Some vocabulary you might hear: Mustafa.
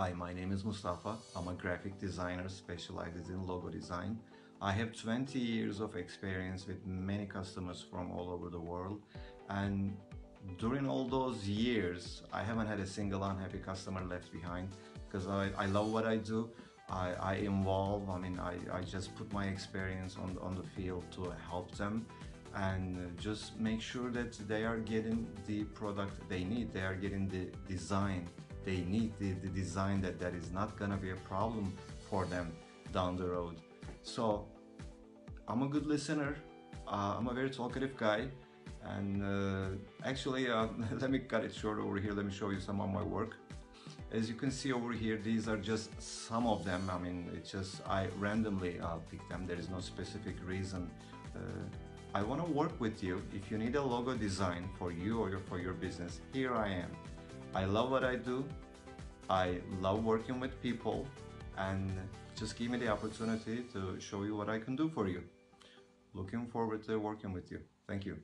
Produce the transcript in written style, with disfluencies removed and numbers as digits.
Hi, my name is Mustafa. I'm a graphic designer specialized in logo design. I have 20 years of experience with many customers from all over the world, and during all those years I haven't had a single unhappy customer left behind because I love what I do. I just put my experience on the field to help them and just make sure that they are getting the product they need, they are getting the design they need, the design that is not gonna be a problem for them down the road. So I'm a good listener, I'm a very talkative guy, and let me cut it short over here. Let me show you some of my work. As you can see over here, these are just some of them. I randomly pick them. There is no specific reason. I want to work with you. If you need a logo design for you or for your business, here I am. I love what I do. I love working with people, and just give me the opportunity to show you what I can do for you. Looking forward to working with you. Thank you.